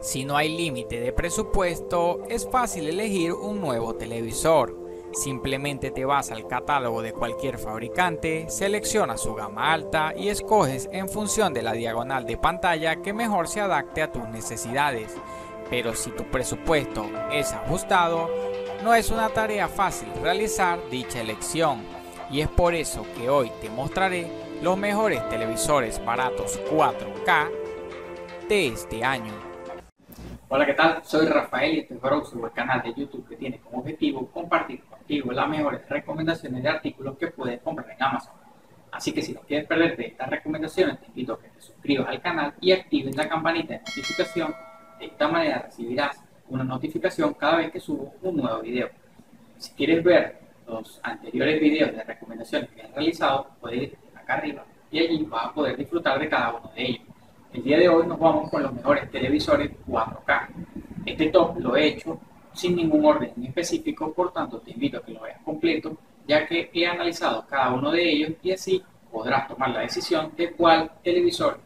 Si no hay límite de presupuesto, es fácil elegir un nuevo televisor. Simplemente te vas al catálogo de cualquier fabricante, seleccionas su gama alta y escoges en función de la diagonal de pantalla que mejor se adapte a tus necesidades. Pero si tu presupuesto es ajustado, no es una tarea fácil realizar dicha elección. Y es por eso que hoy te mostraré los mejores televisores baratos 4K de este año. Hola, ¿qué tal? Soy Rafael y este es Brouserweb, el canal de YouTube que tiene como objetivo compartir contigo las mejores recomendaciones de artículos que puedes comprar en Amazon. Así que si no quieres perderte estas recomendaciones, te invito a que te suscribas al canal y actives la campanita de notificación. De esta manera recibirás una notificación cada vez que subo un nuevo video. Si quieres ver los anteriores videos de recomendaciones que he realizado, puedes ir acá arriba y allí vas a poder disfrutar de cada uno de ellos. El día de hoy nos vamos con los mejores televisores 4K. Este top lo he hecho sin ningún orden específico, por tanto te invito a que lo veas completo, ya que he analizado cada uno de ellos y así podrás tomar la decisión de cuál televisor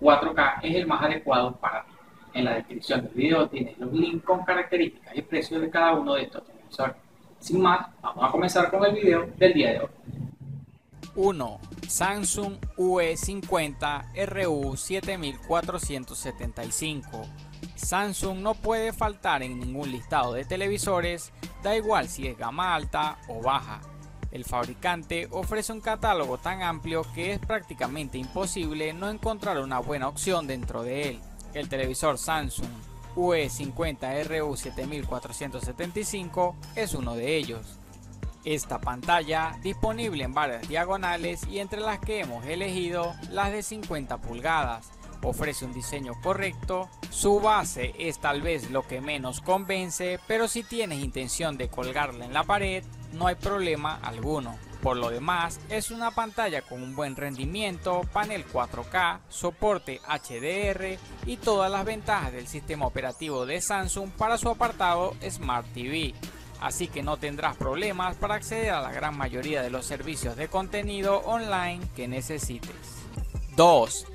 4K es el más adecuado para ti. En la descripción del video tienes los links con características y precios de cada uno de estos televisores. Sin más, vamos a comenzar con el video del día de hoy. 1. Samsung UE50RU7475. Samsung no puede faltar en ningún listado de televisores, da igual si es gama alta o baja. El fabricante ofrece un catálogo tan amplio que es prácticamente imposible no encontrar una buena opción dentro de él. El televisor Samsung UE50RU7475 es uno de ellos. Esta pantalla, disponible en varias diagonales y entre las que hemos elegido las de 50 pulgadas, ofrece un diseño correcto. Su base es tal vez lo que menos convence, pero si tienes intención de colgarla en la pared, no hay problema alguno. Por lo demás, es una pantalla con un buen rendimiento, panel 4K, soporte HDR y todas las ventajas del sistema operativo de Samsung para su apartado Smart TV. Así que no tendrás problemas para acceder a la gran mayoría de los servicios de contenido online que necesites. 2.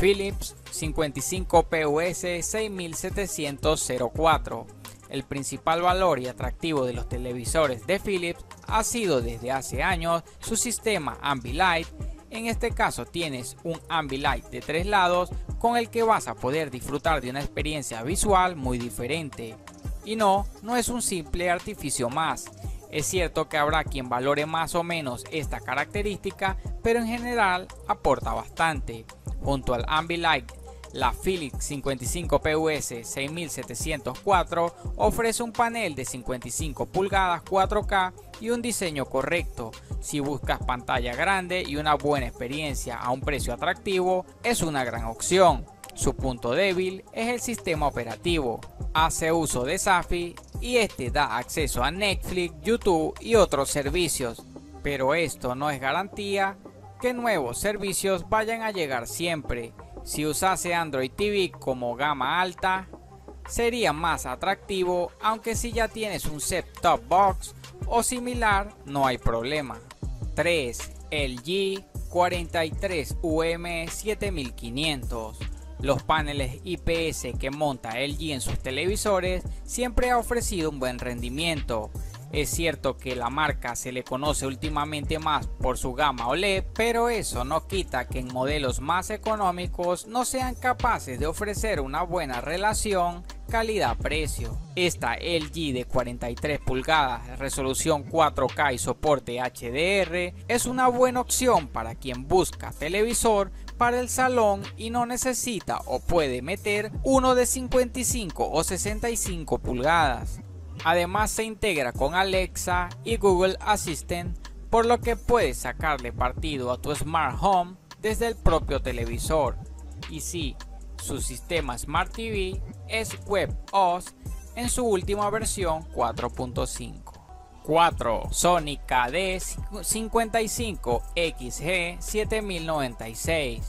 Philips 55PUS6704. El principal valor y atractivo de los televisores de Philips ha sido desde hace años su sistema Ambilight. En este caso tienes un Ambilight de 3 lados con el que vas a poder disfrutar de una experiencia visual muy diferente. Y no es un simple artificio más. Es cierto que habrá quien valore más o menos esta característica, pero en general aporta bastante. Junto al Ambilight, la Philips 55PUS6704 ofrece un panel de 55 pulgadas 4K y un diseño correcto. Si buscas pantalla grande y una buena experiencia a un precio atractivo, es una gran opción. Su punto débil es el sistema operativo. Hace uso de Safi y este da acceso a Netflix, YouTube y otros servicios. Pero esto no es garantía que nuevos servicios vayan a llegar siempre. Si usase Android TV como gama alta, sería más atractivo, aunque si ya tienes un set-top box o similar, no hay problema. 3. LG 43UM7500. Los paneles IPS que monta LG en sus televisores siempre ha ofrecido un buen rendimiento. Es cierto que la marca se le conoce últimamente más por su gama OLED, pero eso no quita que en modelos más económicos no sean capaces de ofrecer una buena relación calidad-precio. Esta LG de 43 pulgadas, resolución 4K y soporte HDR es una buena opción para quien busca televisor para el salón y no necesita o puede meter uno de 55 o 65 pulgadas. Además se integra con Alexa y Google Assistant, por lo que puedes sacarle partido a tu Smart Home desde el propio televisor. Y sí, su sistema Smart TV es WebOS en su última versión 4.5. 4. Sony KD55XG7096.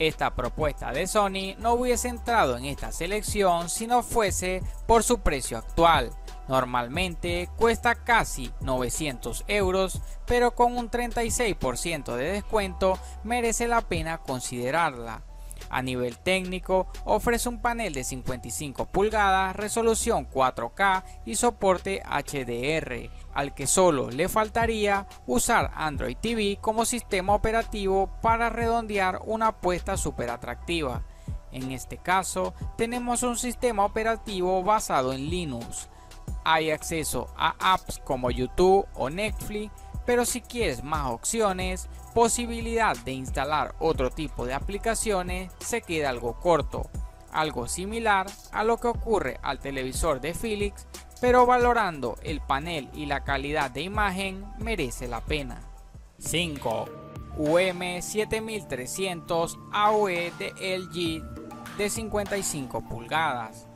Esta propuesta de Sony no hubiese entrado en esta selección si no fuese por su precio actual. Normalmente cuesta casi 900 euros, pero con un 36% de descuento merece la pena considerarla. A nivel técnico, ofrece un panel de 55 pulgadas, resolución 4K y soporte HDR, al que solo le faltaría usar Android TV como sistema operativo para redondear una apuesta súper atractiva. En este caso, tenemos un sistema operativo basado en Linux. Hay acceso a apps como YouTube o Netflix, pero si quieres más opciones, posibilidad de instalar otro tipo de aplicaciones, se queda algo corto. Algo similar a lo que ocurre al televisor de Philips, pero valorando el panel y la calidad de imagen merece la pena. 5. UM7300AUE de LG de 55 pulgadas.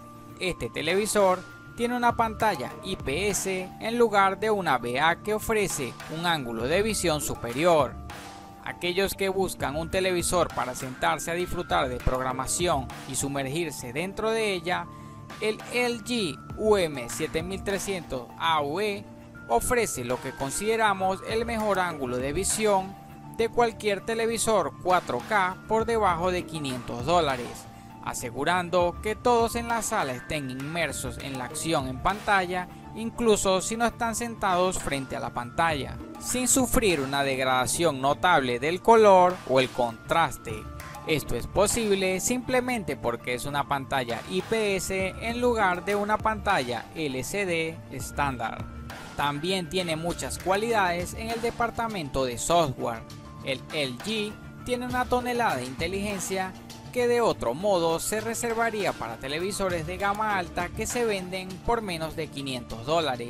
Este televisor tiene una pantalla IPS en lugar de una VA que ofrece un ángulo de visión superior. Aquellos que buscan un televisor para sentarse a disfrutar de programación y sumergirse dentro de ella, el LG UM7300AUE ofrece lo que consideramos el mejor ángulo de visión de cualquier televisor 4K por debajo de $500, asegurando que todos en la sala estén inmersos en la acción en pantalla, incluso si no están sentados frente a la pantalla, sin sufrir una degradación notable del color o el contraste. Esto es posible simplemente porque es una pantalla IPS en lugar de una pantalla LCD estándar. También tiene muchas cualidades en el departamento de software. El LG tiene una tonelada de inteligencia que de otro modo se reservaría para televisores de gama alta que se venden por menos de $500,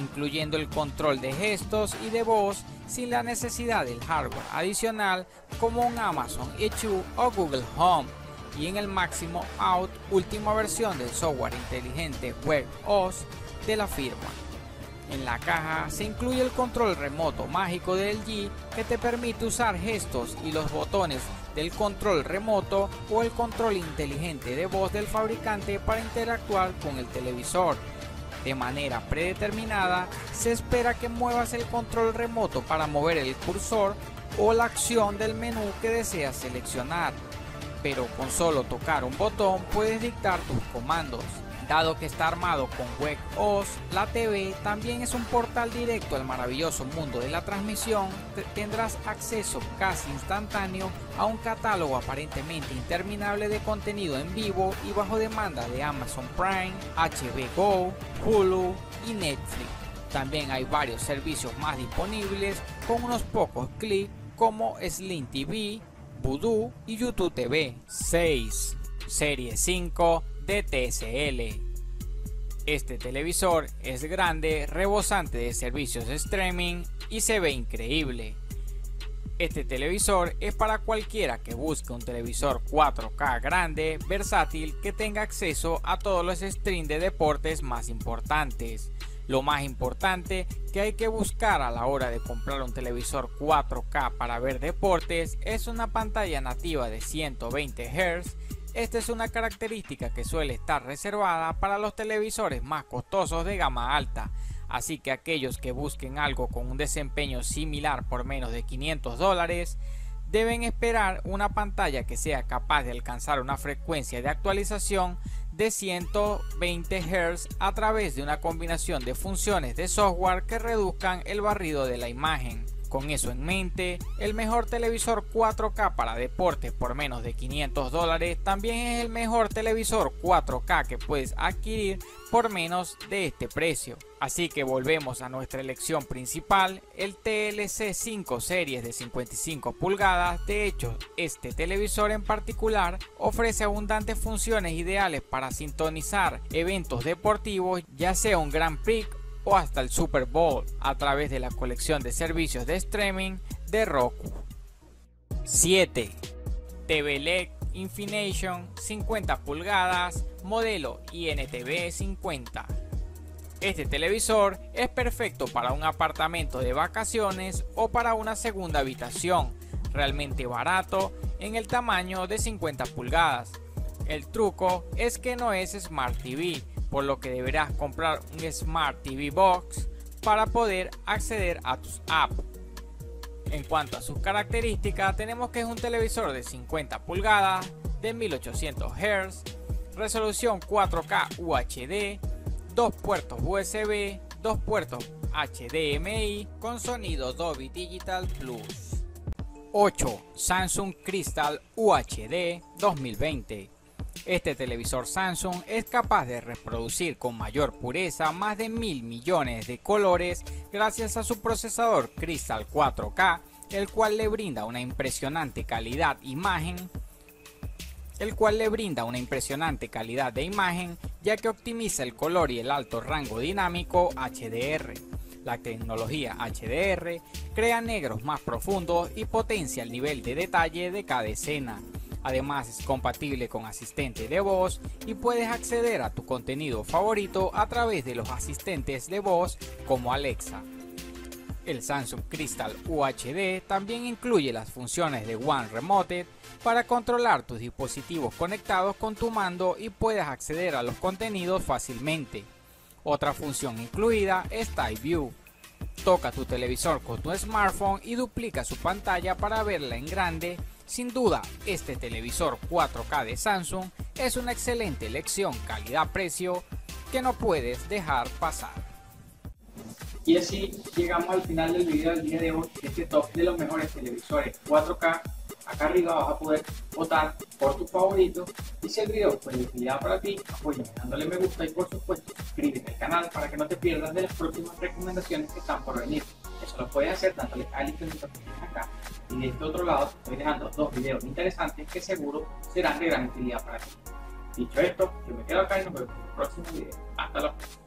incluyendo el control de gestos y de voz sin la necesidad del hardware adicional como un Amazon Echo o Google Home, y en el máximo out última versión del software inteligente WebOS de la firma. En la caja se incluye el control remoto mágico de LG que te permite usar gestos y los botones del control remoto o el control inteligente de voz del fabricante para interactuar con el televisor. De manera predeterminada, se espera que muevas el control remoto para mover el cursor o la acción del menú que deseas seleccionar, pero con solo tocar un botón puedes dictar tus comandos. Dado que está armado con WebOS, la TV también es un portal directo al maravilloso mundo de la transmisión. Tendrás acceso casi instantáneo a un catálogo aparentemente interminable de contenido en vivo y bajo demanda de Amazon Prime, HBO Go, Hulu y Netflix. También hay varios servicios más disponibles con unos pocos clics como Sling TV, Vudu y YouTube TV. 6. Serie 5 de TCL. Este televisor es grande, rebosante de servicios de streaming y se ve increíble. Este televisor es para cualquiera que busque un televisor 4K grande, versátil, que tenga acceso a todos los streams de deportes más importantes. Lo más importante que hay que buscar a la hora de comprar un televisor 4K para ver deportes es una pantalla nativa de 120 Hz. Esta es una característica que suele estar reservada para los televisores más costosos de gama alta, así que aquellos que busquen algo con un desempeño similar por menos de $500 deben esperar una pantalla que sea capaz de alcanzar una frecuencia de actualización de 120 Hz a través de una combinación de funciones de software que reduzcan el barrido de la imagen. Con eso en mente, el mejor televisor 4K para deportes por menos de $500 también es el mejor televisor 4K que puedes adquirir por menos de este precio. Así que volvemos a nuestra elección principal, el TLC 5 series de 55 pulgadas. De hecho, este televisor en particular ofrece abundantes funciones ideales para sintonizar eventos deportivos, ya sea un Grand Prix o hasta el Super Bowl, a través de la colección de servicios de streaming de Roku. 7. TV LED INFINITON 50 pulgadas modelo INTV-50. Este televisor es perfecto para un apartamento de vacaciones o para una segunda habitación, realmente barato en el tamaño de 50 pulgadas. El truco es que no es Smart TV, por lo que deberás comprar un Smart TV Box para poder acceder a tus apps. En cuanto a sus características, tenemos que es un televisor de 50 pulgadas de 1800 Hz, resolución 4K UHD, 2 puertos USB, 2 puertos HDMI con sonido Dolby Digital Plus. 8. Samsung Crystal UHD 2020. Este televisor Samsung es capaz de reproducir con mayor pureza más de 1000 millones de colores gracias a su procesador Crystal 4K, el cual le brinda una impresionante calidad de imagen ya que optimiza el color y el alto rango dinámico HDR. La tecnología HDR crea negros más profundos y potencia el nivel de detalle de cada escena. Además es compatible con asistente de voz y puedes acceder a tu contenido favorito a través de los asistentes de voz como Alexa. El Samsung Crystal UHD también incluye las funciones de One Remote para controlar tus dispositivos conectados con tu mando y puedas acceder a los contenidos fácilmente. Otra función incluida es Type View. Toca tu televisor con tu smartphone y duplica su pantalla para verla en grande. Sin duda, este televisor 4K de Samsung es una excelente elección calidad-precio que no puedes dejar pasar. Y así llegamos al final del video del día de hoy, este top de los mejores televisores 4K. Acá arriba vas a poder votar por tu favorito, y si el video fue de utilidad para ti, apóyame dándole me gusta y por supuesto suscríbete al canal para que no te pierdas de las próximas recomendaciones que están por venir. Eso lo puedes hacer dándole al iconito que tienes acá, y de este otro lado estoy dejando 2 videos interesantes que seguro serán de gran utilidad para ti. Dicho esto, yo me quedo acá y nos vemos en el próximo video. Hasta la próxima.